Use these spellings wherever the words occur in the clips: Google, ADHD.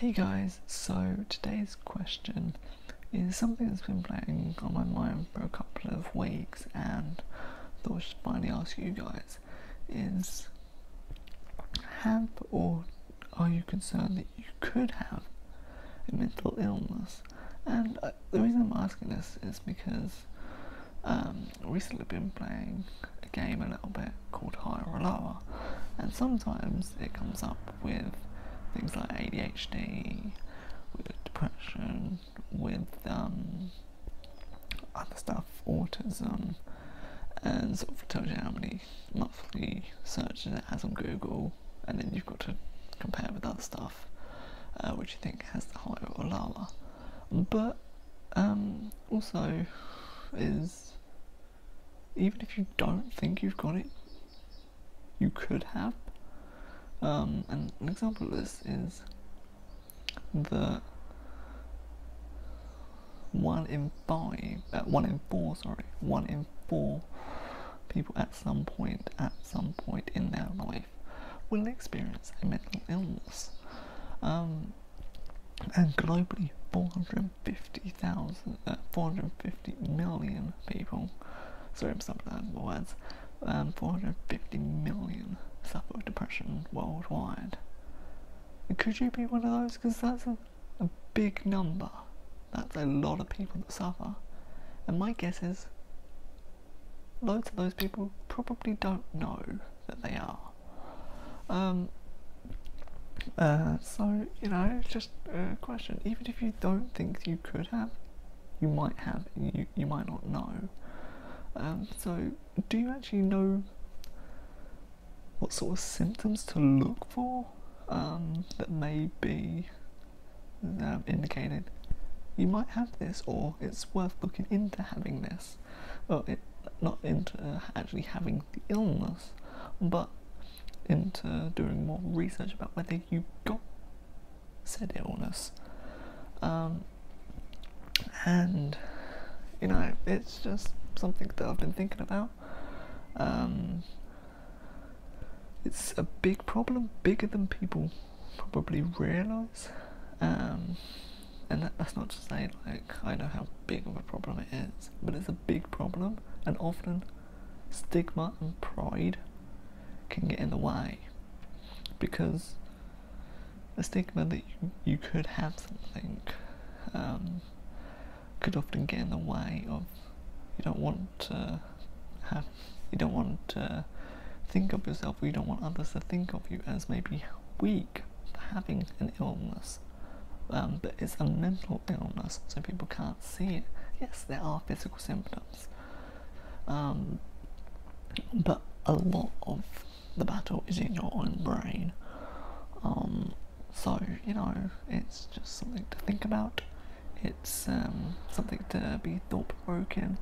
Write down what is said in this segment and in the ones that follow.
Hey guys, so today's question is something that's been playing on my mind for a couple of weeks and thought I should finally ask you guys is, have or are you concerned that you could have a mental illness? And the reason I'm asking this is because recently I've been playing a game a little bit called Higher or Lower, and sometimes it comes up with things like ADHD, with depression, with other stuff, autism, and sort of tells you how many monthly searches it has on Google, and then you've got to compare with other stuff which you think has the higher or lower. But also is, even if you don't think you've got it, you could have. And an example of this is that 1 in 4 people at some point in their life will experience a mental illness. And globally, 450 million people, sorry I'm stumbling my words, 450 million suffer with depression worldwide. Could you be one of those? Because that's a big number. That's a lot of people that suffer. And my guess is loads of those people probably don't know that they are. So, you know, it's just a question. Even if you don't think you could have, you might have, and you might not know. So, do you actually know what sort of symptoms to look for that may be indicated you might have this, or it's worth looking into having this? Well, not into actually having the illness, but into doing more research about whether you got said illness. And, you know, it's just something that I've been thinking about. It's a big problem, bigger than people probably realise, and that's not to say like I know how big of a problem it is, but it's a big problem, and often stigma and pride can get in the way, because the stigma that you could have something could often get in the way of, you don't want to think of yourself, or you don't want others to think of you as maybe weak for having an illness, but it's a mental illness, so people can't see it. Yes, there are physical symptoms, but a lot of the battle is in your own brain. So, you know, it's just something to think about. It's something to be thought-provoking,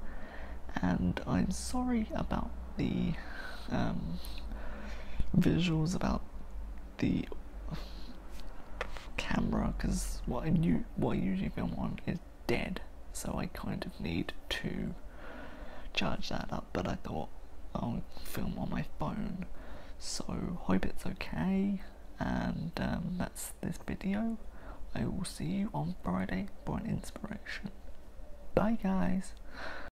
and I'm sorry about the visuals about the camera, because what I usually film on is dead, so I kind of need to charge that up, but I thought I'll film on my phone, so hope it's okay. And that's this video. I will see you on Friday for an inspiration. Bye guys.